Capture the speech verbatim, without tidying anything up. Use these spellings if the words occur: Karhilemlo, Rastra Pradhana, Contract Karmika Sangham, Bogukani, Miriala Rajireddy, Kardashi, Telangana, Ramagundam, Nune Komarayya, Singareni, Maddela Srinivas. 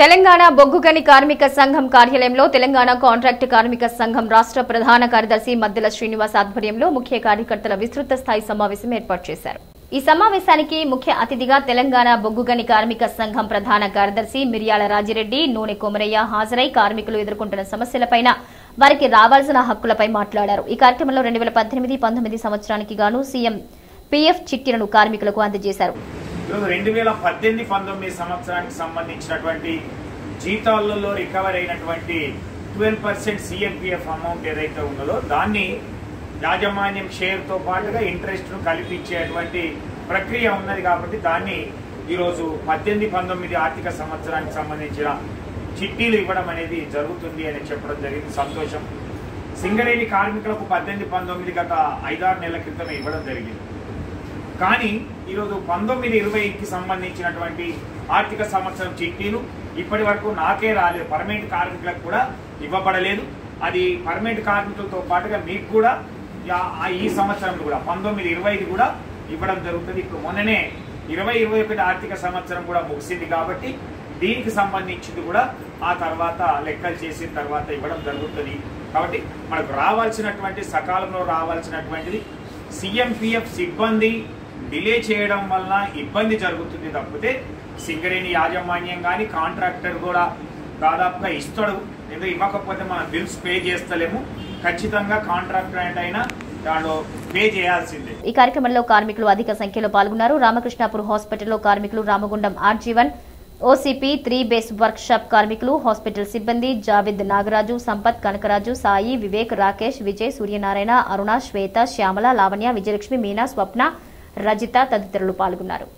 Telangana Bogukani Karmika Sangham Karhilemlo, Telangana Contract Karmika Sangham Rastra Pradhana Kardashi Maddela Srinivas Adhvaryamlo, Mukhya Karyakartala Vistruta Sthayi Samavesam Erpatu Chesaru. Ee Samavasaaniki Mukhya Atithiga Telangana Bogukani Karmika Sangham Pradhana Kardashi Miriala Rajireddy, Nune Komarayya Hajarai Karmikulu Edirkontuna Samasyaalapaina Variki Ravalsina Hakkulapai Matladaru. Ee Karyakramanlo రెండు వేల పద్దెనిమిది పంతొమ్మిది సంవత్సరానికి గాను CM PF చిట్టిలను కార్మికులకు అందజేశారు. రెండు వేల పద్దెనిమిది పంతొమ్మిది సంవత్సరానికి సంబంధించినటువంటి జీతాలలో రికవర్ అయినటువంటి ట్వెల్వ్ పర్సెంట్ సిఎన్పిఎఫ్ అమౌంట్ ఏదైతే ఉన్నదో దాన్ని యాజమాన్యం షేర్తో పాటుగా ఇంట్రెస్ట్ను కల్పించేటువంటి ప్రక్రియ ఉన్నది కాబట్టి దాన్ని ఈరోజు పద్దెనిమిది పంతొమ్మిది ఆర్థిక సంవత్సరానికి సంబంధించిన చిట్టీలు ఇవ్వడం అనేది జరుగుతుంది అని చెప్పడం జరిగింది. సంతోషం. సింగరేణి కార్మికులకు పద్దెనిమిది పంతొమ్మిది గత ఐదారు నెలల క్రితమే ఇవ్వడం జరిగింది. కానీ ఈరోజు పంతొమ్మిది ఇరవైకి సంబంధించినటువంటి ఆర్థిక సంవత్సరం చిట్టీలు ఇప్పటి వరకు నాకే రాలేదు. పర్మనెంట్ కార్మికులకు కూడా ఇవ్వబడలేదు. అది పర్మనెంట్ కార్మికులతో పాటుగా మీకు కూడా ఈ సంవత్సరం కూడా పంతొమ్మిది ఇరవైది కూడా ఇవ్వడం జరుగుతుంది. ఇప్పుడు మొన్ననే ఇరవై ఇరవై ఒకటి ఆర్థిక సంవత్సరం కూడా ముగిసింది కాబట్టి దీనికి సంబంధించింది కూడా ఆ తర్వాత లెక్కలు చేసిన తర్వాత ఇవ్వడం జరుగుతుంది. కాబట్టి మనకు రావాల్సినటువంటి సకాలంలో రావాల్సినటువంటిది సిఎంపిఎఫ్ సిబ్బంది డిలే చేయడం వలన ఇబ్బంది జరుగుతుంది తప్పితే సింగరేణి యాజమాన్యం కానీ కాంట్రాక్టర్ కూడా దాదాపుగా ఇస్తాడు. ఎందుకు ఇవ్వకపోతే మనం బిల్స్ పే చేస్తలేము. ఖచ్చితంగా కాంట్రాక్టర్ అయినా దాంట్లో పే చేయాల్సిందే. ఈ కార్యక్రమంలో కార్మికులు అధిక సంఖ్యలో పాల్గొన్నారు. రామకృష్ణ పూర్ హాస్పిటల్లో కార్మికులు, Ramagundam R G one OCP three base workshop కార్మికులు, హాస్పిటల్ సిబ్బంది జావిద్, నాగరాజు, సంపత్, కనకరాజు, సాయి, వివేక్, రాకేష్, విజయ్, సూర్యనారాయణ, అరుణ, శ్వేత, శ్యామల, లావణ్య, విజయలక్ష్మి, మీనా, స్వప్న, రజిత తదితరులు పాల్గొన్నారు.